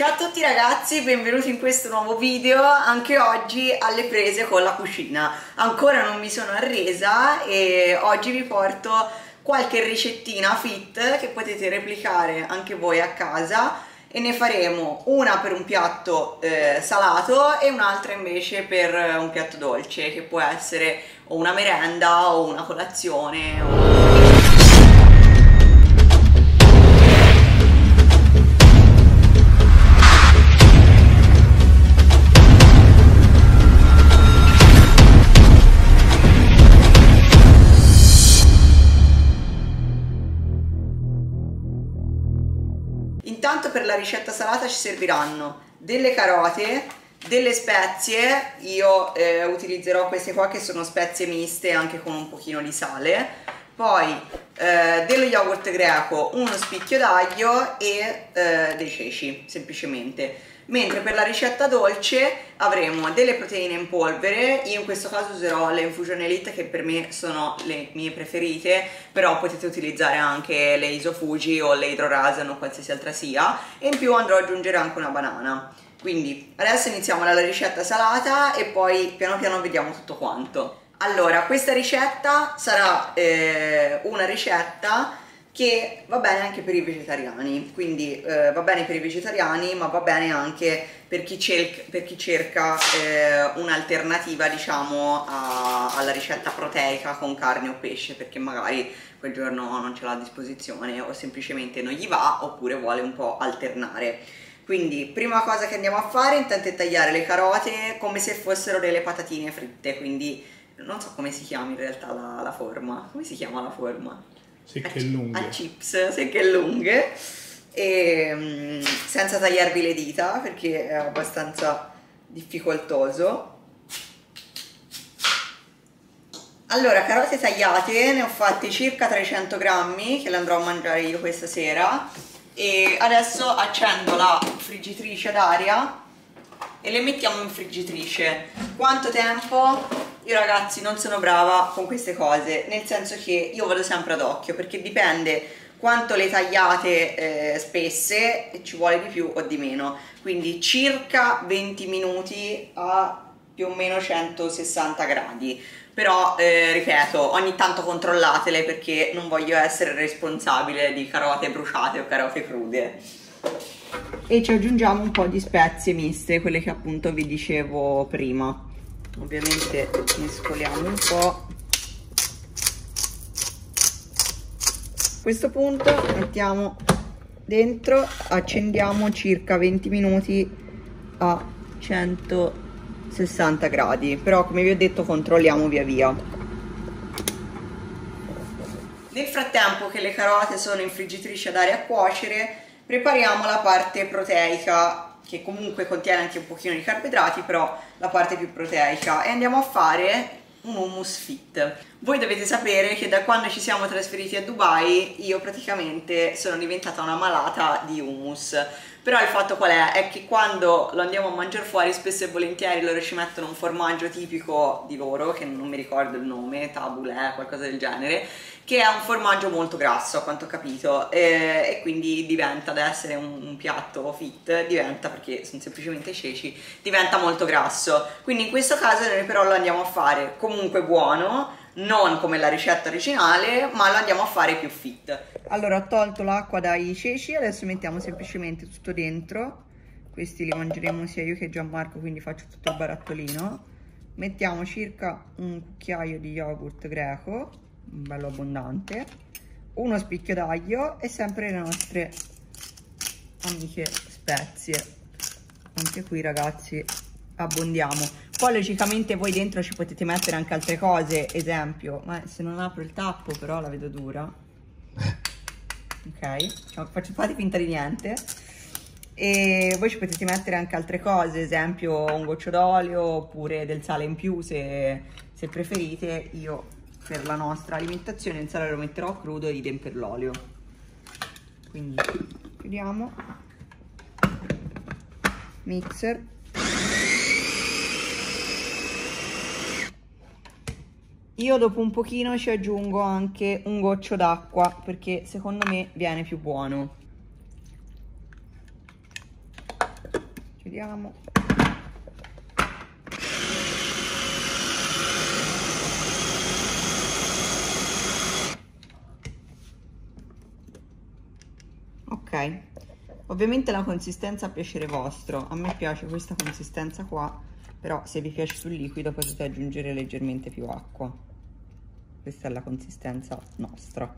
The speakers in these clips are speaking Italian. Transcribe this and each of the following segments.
Ciao a tutti ragazzi, benvenuti in questo nuovo video. Anche oggi alle prese con la cucina. Ancora non mi sono arresa e oggi vi porto qualche ricettina fit che potete replicare anche voi a casa e ne faremo una per un piatto salato e un'altra invece per un piatto dolce, che può essere o una merenda o una colazione Intanto per la ricetta salata ci serviranno delle carote, delle spezie, io utilizzerò queste qua che sono spezie miste anche con un pochino di sale, poi dello yogurt greco, uno spicchio d'aglio e dei ceci semplicemente. Mentre per la ricetta dolce avremo delle proteine in polvere, io in questo caso userò le Infusion Elite che per me sono le mie preferite, però potete utilizzare anche le Isofuji o le Hydrorasan o qualsiasi altra sia, e in più andrò ad aggiungere anche una banana. Quindi adesso iniziamo dalla ricetta salata e poi piano piano vediamo tutto quanto. Allora, questa ricetta sarà una ricetta che va bene anche per i vegetariani, quindi va bene per i vegetariani, ma va bene anche per chi cerca un'alternativa, diciamo, alla ricetta proteica con carne o pesce, perché magari quel giorno non ce l'ha a disposizione o semplicemente non gli va, oppure vuole un po' alternare. Quindi prima cosa che andiamo a fare intanto è tagliare le carote come se fossero delle patatine fritte, quindi non so come si chiama in realtà la forma, come si chiama la forma? Secche e lunghe. A chips, secche e lunghe, e senza tagliarvi le dita perché è abbastanza difficoltoso. Allora, carote tagliate, ne ho fatte circa 300 grammi che le andrò a mangiare io questa sera, e adesso accendo la friggitrice ad aria e le mettiamo in friggitrice. Quanto tempo? Io ragazzi non sono brava con queste cose, nel senso che io vado sempre ad occhio, perché dipende quanto le tagliate spesse e ci vuole di più o di meno, quindi circa 20 minuti a più o meno 160 gradi, però ripeto, ogni tanto controllatele perché non voglio essere responsabile di carote bruciate o carote crude. E ci aggiungiamo un po' di spezie miste, quelle che appunto vi dicevo prima. Ovviamente mescoliamo un po'. A questo punto mettiamo dentro, accendiamo circa 20 minuti a 160 gradi, però come vi ho detto controlliamo via via. Nel frattempo che le carote sono in friggitrice ad aria a cuocere, prepariamo la parte proteica, che comunque contiene anche un pochino di carboidrati, però la parte più proteica, e andiamo a fare un hummus fit. Voi dovete sapere che da quando ci siamo trasferiti a Dubai io praticamente sono diventata una malata di hummus, però il fatto qual è? È che quando lo andiamo a mangiare fuori spesso e volentieri loro ci mettono un formaggio tipico di loro, che non mi ricordo il nome, tabulè, qualcosa del genere, che è un formaggio molto grasso a quanto ho capito, e quindi diventa, da essere un piatto fit, diventa, perché sono semplicemente ceci, diventa molto grasso. Quindi in questo caso noi però lo andiamo a fare comunque buono, non come la ricetta originale, ma lo andiamo a fare più fit. Allora, ho tolto l'acqua dai ceci, adesso mettiamo semplicemente tutto dentro, questi li mangeremo sia io che Gianmarco, quindi faccio tutto il barattolino. Mettiamo circa un cucchiaio di yogurt greco, bello abbondante, uno spicchio d'aglio e sempre le nostre amiche spezie. Anche qui ragazzi abbondiamo, poi logicamente voi dentro ci potete mettere anche altre cose, esempio, ma se non apro il tappo però la vedo dura, ok, fate finta di niente, e voi ci potete mettere anche altre cose, esempio un goccio d'olio oppure del sale in più se preferite. Io per la nostra alimentazione il sale lo metterò crudo e idem per l'olio. Quindi chiudiamo, mixer, io dopo un pochino ci aggiungo anche un goccio d'acqua perché secondo me viene più buono. chiudiamo. Ok, ovviamente la consistenza a piacere vostro, a me piace questa consistenza qua, però se vi piace sul liquido potete aggiungere leggermente più acqua. Questa è la consistenza nostra.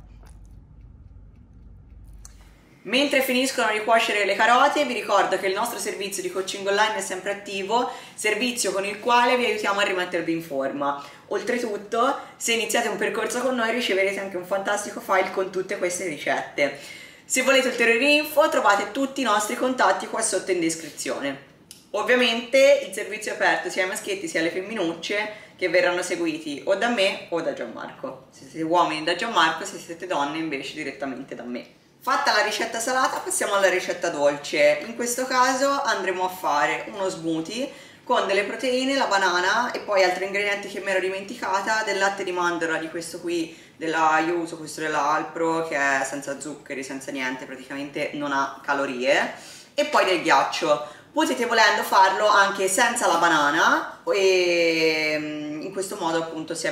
Mentre finiscono di cuocere le carote, vi ricordo che il nostro servizio di coaching online è sempre attivo, servizio con il quale vi aiutiamo a rimettervi in forma. Oltretutto, se iniziate un percorso con noi riceverete anche un fantastico file con tutte queste ricette. Se volete ulteriori info trovate tutti i nostri contatti qua sotto in descrizione. Ovviamente il servizio è aperto sia ai maschietti sia alle femminucce, che verranno seguiti o da me o da Gianmarco. Se siete uomini da Gianmarco, se siete donne invece direttamente da me. Fatta la ricetta salata passiamo alla ricetta dolce. In questo caso andremo a fare uno smoothie con delle proteine, la banana e poi altri ingredienti che mi ero dimenticata, del latte di mandorla, di questo qui della Ayuso, questo dell'Alpro, che è senza zuccheri, senza niente, praticamente non ha calorie, e poi del ghiaccio. Potete volendo farlo anche senza la banana e in questo modo appunto se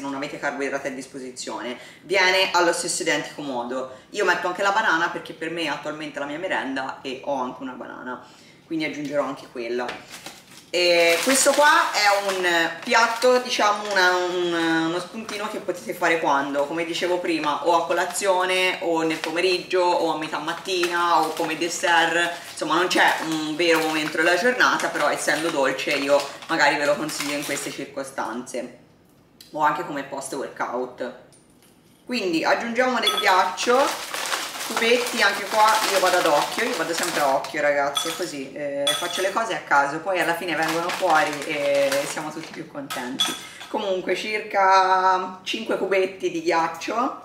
non avete carboidrati a disposizione viene allo stesso identico modo. Io metto anche la banana perché per me attualmente è la mia merenda e ho anche una banana, quindi aggiungerò anche quella. E questo qua è un piatto, diciamo uno spuntino che potete fare quando, come dicevo prima, o a colazione o nel pomeriggio o a metà mattina o come dessert. Insomma non c'è un vero momento della giornata, però essendo dolce io magari ve lo consiglio in queste circostanze, o anche come post workout. Quindi aggiungiamo del ghiaccio, cubetti, anche qua io vado ad occhio, io vado sempre a occhio ragazzi, così faccio le cose a caso, poi alla fine vengono fuori e siamo tutti più contenti. Comunque circa 5 cubetti di ghiaccio,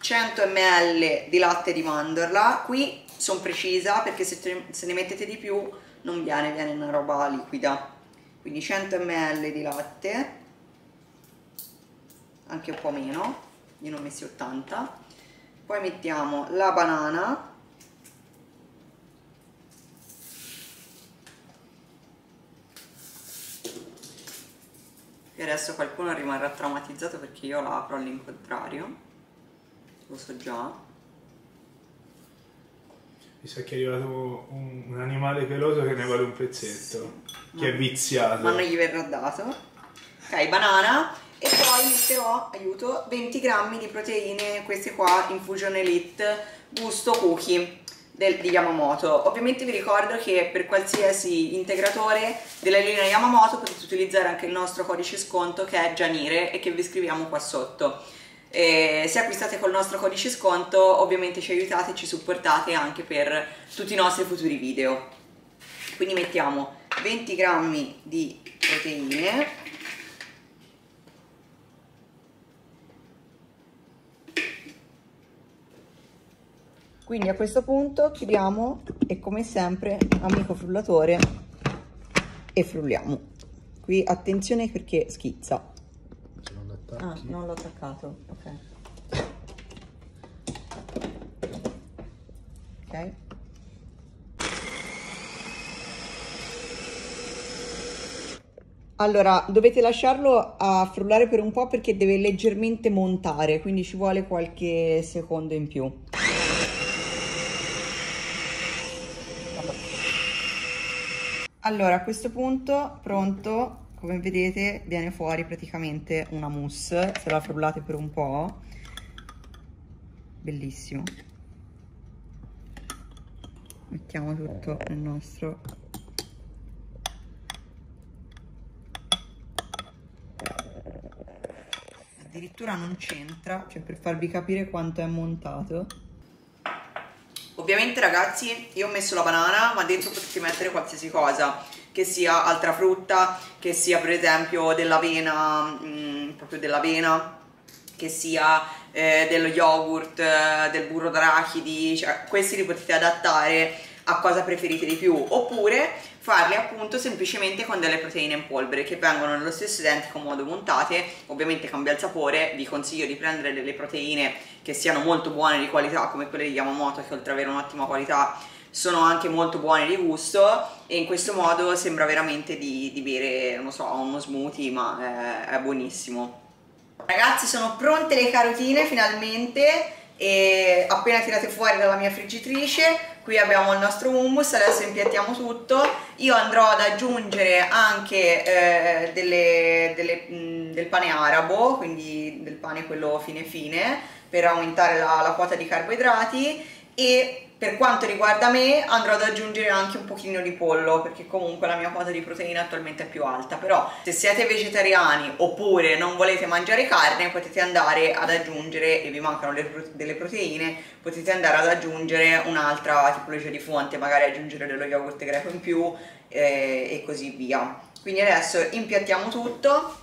100 ml di latte di mandorla, qui sono precisa perché se ne mettete di più non viene una roba liquida, quindi 100 ml di latte, anche un po' meno, io ne ho messi 80. Poi mettiamo la banana, e adesso qualcuno rimarrà traumatizzato perché io la apro all'incontrario, lo so già. Mi sa che è arrivato un animale peloso che ne vale un pezzetto, sì, che è viziato. Ma non gli verrà dato. Ok, banana. E poi metterò, aiuto, 20 grammi di proteine, queste qua, Infusion Elite, gusto cookie di Yamamoto. Ovviamente vi ricordo che per qualsiasi integratore della linea Yamamoto potete utilizzare anche il nostro codice sconto che è GIANIRE e che vi scriviamo qua sotto. E se acquistate col nostro codice sconto ovviamente ci aiutate e ci supportate anche per tutti i nostri futuri video. Quindi mettiamo 20 grammi di proteine. Quindi a questo punto chiudiamo e come sempre amico frullatore e frulliamo. Qui attenzione perché schizza. Ah, non l'ho attaccato, ok. Ok. Allora, dovete lasciarlo a frullare per un po' perché deve leggermente montare, quindi ci vuole qualche secondo in più. Allora a questo punto pronto, come vedete viene fuori praticamente una mousse, se la frullate per un po', bellissimo. Mettiamo tutto nel nostro addirittura non c'entra, cioè per farvi capire quanto è montato. Ovviamente ragazzi io ho messo la banana ma dentro potete mettere qualsiasi cosa, che sia altra frutta, che sia per esempio dell'avena, proprio dell'avena, che sia dello yogurt, del burro d'arachidi, cioè questi li potete adattare a cosa preferite di più, oppure farli appunto semplicemente con delle proteine in polvere che vengono nello stesso identico modo montate. Ovviamente cambia il sapore, vi consiglio di prendere delle proteine che siano molto buone di qualità come quelle di Yamamoto che oltre ad avere un'ottima qualità sono anche molto buone di gusto e in questo modo sembra veramente di bere, non so, uno smoothie, ma è buonissimo. Ragazzi, sono pronte le carotine finalmente, e appena tirate fuori dalla mia friggitrice. Qui abbiamo il nostro hummus, adesso impiattiamo tutto. Io andrò ad aggiungere anche del pane arabo, quindi del pane quello fine fine, per aumentare la quota di carboidrati, e per quanto riguarda me andrò ad aggiungere anche un pochino di pollo, perché comunque la mia quota di proteina attualmente è più alta. Però se siete vegetariani oppure non volete mangiare carne, potete andare ad aggiungere, e vi mancano delle proteine, potete andare ad aggiungere un'altra tipologia di fonte, magari aggiungere dello yogurt greco in più e così via. Quindi adesso impiattiamo tutto.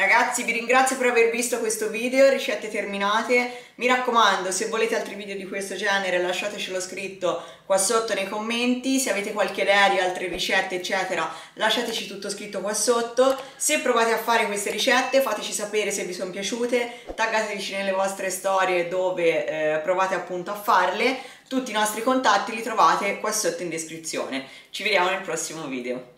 Ragazzi, vi ringrazio per aver visto questo video, ricette terminate. Mi raccomando, se volete altri video di questo genere lasciatecelo scritto qua sotto nei commenti. Se avete qualche idea di altre ricette eccetera, lasciateci tutto scritto qua sotto. Se provate a fare queste ricette, fateci sapere se vi sono piaciute, taggateci nelle vostre storie dove provate appunto a farle. Tutti i nostri contatti li trovate qua sotto in descrizione. Ci vediamo nel prossimo video.